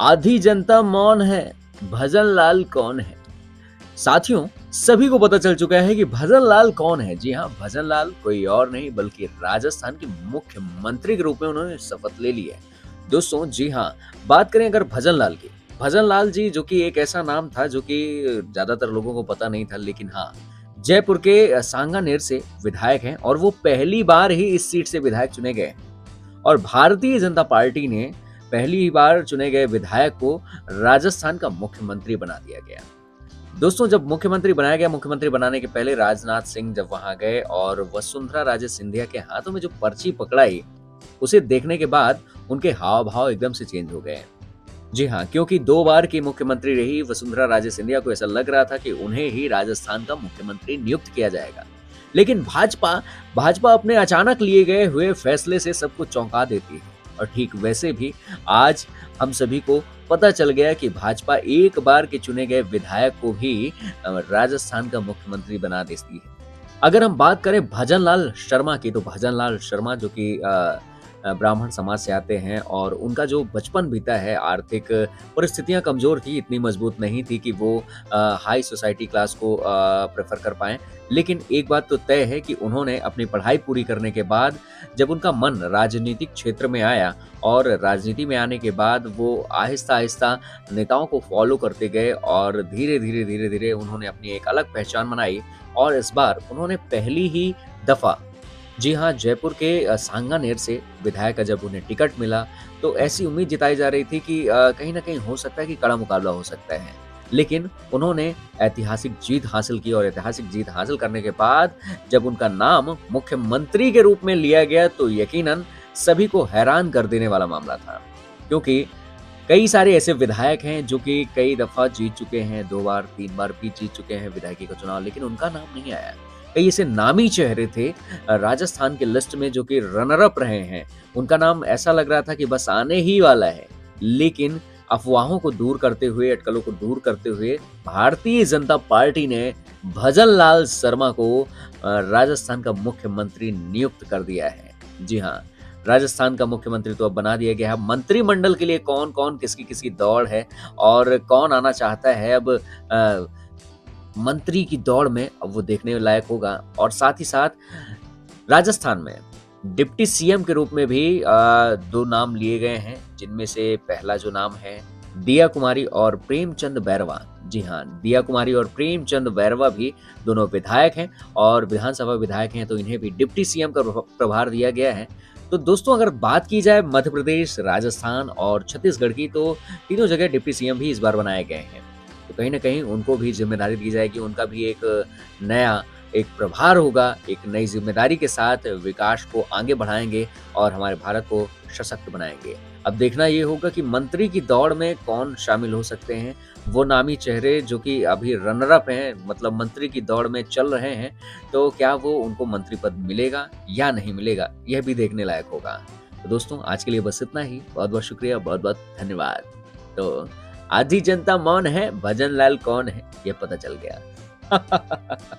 आधी जनता मौन है, भजन लाल कौन है। साथियों, सभी को पता चल चुका है कि भजन लाल कौन है। जी हां, भजन लाल कोई और नहीं बल्कि राजस्थान के मुख्यमंत्री के रूप में उन्होंने शपथ ले ली है। दोस्तों जी हां, बात करें अगर भजन लाल की, भजन लाल जी जो कि एक ऐसा नाम था जो कि ज्यादातर लोगों को पता नहीं था, लेकिन हाँ जयपुर के सांगानेर से विधायक हैं और वो पहली बार ही इस सीट से विधायक चुने गए और भारतीय जनता पार्टी ने पहली बार चुने गए विधायक को राजस्थान का मुख्यमंत्री बना दिया गया। दोस्तों जब मुख्यमंत्री बनाया गया, मुख्यमंत्री बनाने के पहले राजनाथ सिंह जब वहां गए और वसुंधरा राजे सिंधिया के हाथों में जो पर्ची पकड़ाई, उसे देखने के बाद उनके हाव भाव एकदम से चेंज हो गए। जी हाँ, क्योंकि दो बार की मुख्यमंत्री रही वसुंधरा राजे सिंधिया को ऐसा लग रहा था कि उन्हें ही राजस्थान का मुख्यमंत्री नियुक्त किया जाएगा, लेकिन भाजपा अपने अचानक लिए गए हुए फैसले से सबको चौंका देती है। और ठीक वैसे भी आज हम सभी को पता चल गया कि भाजपा एक बार के चुने गए विधायक को भी राजस्थान का मुख्यमंत्री बना देती है। अगर हम बात करें भजन लाल शर्मा की, तो भजन लाल शर्मा जो कि ब्राह्मण समाज से आते हैं और उनका जो बचपन बीता है, आर्थिक परिस्थितियां कमज़ोर थी, इतनी मजबूत नहीं थी कि वो हाई सोसाइटी क्लास को प्रेफर कर पाएँ। लेकिन एक बात तो तय है कि उन्होंने अपनी पढ़ाई पूरी करने के बाद जब उनका मन राजनीतिक क्षेत्र में आया और राजनीति में आने के बाद वो आहिस्ता आहिस्ता नेताओं को फॉलो करते गए और धीरे धीरे उन्होंने अपनी एक अलग पहचान बनाई। और इस बार उन्होंने पहली ही दफ़ा, जी हाँ, जयपुर के सांगानेर से विधायक का जब उन्हें टिकट मिला तो ऐसी उम्मीद जताई जा रही थी कि कहीं ना कहीं हो सकता है कि कड़ा मुकाबला हो सकता है, लेकिन उन्होंने ऐतिहासिक जीत हासिल की। और ऐतिहासिक जीत हासिल करने के बाद जब उनका नाम मुख्यमंत्री के रूप में लिया गया तो यकीनन सभी को हैरान कर देने वाला मामला था, क्योंकि कई सारे ऐसे विधायक हैं जो कि कई दफ़ा जीत चुके हैं, 2 बार 3 बार भी जीत चुके हैं विधायकी का चुनाव, लेकिन उनका नाम नहीं आया। कई ऐसे नामी चेहरे थे राजस्थान के लिस्ट में जो कि रनर अप रहे हैं, उनका नाम ऐसा लग रहा था कि बस आने ही वाला है, लेकिन अफवाहों को दूर करते हुए, अटकलों को दूर करते हुए भारतीय जनता पार्टी ने भजन लाल शर्मा को राजस्थान का मुख्यमंत्री नियुक्त कर दिया है। जी हाँ, राजस्थान का मुख्यमंत्री तो अब बना दिया गया है। मंत्रिमंडल के लिए कौन कौन, किसकी किसकी दौड़ है और कौन आना चाहता है, अब मंत्री की दौड़ में अब वो देखने लायक होगा। और साथ ही साथ राजस्थान में डिप्टी सीएम के रूप में भी 2 नाम लिए गए हैं, जिनमें से पहला जो नाम है दिया कुमारी और प्रेमचंद बैरवा। जी हाँ, दिया कुमारी और प्रेमचंद बैरवा भी दोनों विधायक हैं और विधानसभा विधायक हैं, तो इन्हें भी डिप्टी सीएम का प्रभार दिया गया है। तो दोस्तों अगर बात की जाए मध्य प्रदेश, राजस्थान और छत्तीसगढ़ की, तो तीनों जगह डिप्टी सीएम भी इस बार बनाए गए हैं, तो कहीं ना कहीं उनको भी जिम्मेदारी दी जाएगी। उनका भी एक नया एक प्रभार होगा, एक नई जिम्मेदारी के साथ विकास को आगे बढ़ाएंगे और हमारे भारत को सशक्त बनाएंगे। अब देखना ये होगा कि मंत्री की दौड़ में कौन शामिल हो सकते हैं। वो नामी चेहरे जो कि अभी रनर अप हैं, मतलब मंत्री की दौड़ में चल रहे हैं, तो क्या वो उनको मंत्री पद मिलेगा या नहीं मिलेगा, यह भी देखने लायक होगा। तो दोस्तों आज के लिए बस इतना ही। बहुत बहुत शुक्रिया, बहुत बहुत धन्यवाद। तो आधी जनता मौन है, भजन लाल कौन है, यह पता चल गया।